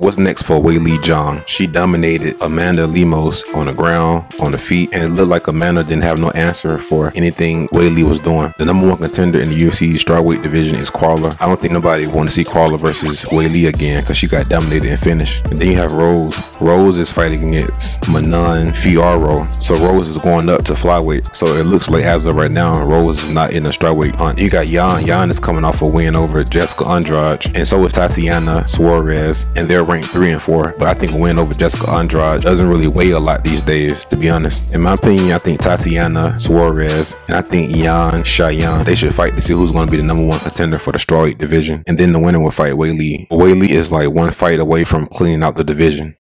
What's next for Weili Zhang? She dominated Amanda Lemos on the ground, on the feet, and it looked like Amanda didn't have no answer for anything Weili was doing. The number one contender in the UFC strawweight division is Carla. I don't think nobody wants to see Carla versus Weili again because she got dominated and finished. And then you have Rose. Rose is fighting against Manon Fiaro. So Rose is going up to flyweight. So it looks like as of right now, Rose is not in the strawweight hunt. You got Yan. Yan is coming off a win over Jessica Andrade, and so is Tatiana Suarez, and they're ranked 3 and 4, but I think a win over Jessica Andrade doesn't really weigh a lot these days, to be honest. In my opinion, I think Tatiana Suarez and I think Yan Xiaonan, they should fight to see who's going to be the number one contender for the strawweight division, and then the winner will fight Weili. Weili is like one fight away from cleaning out the division.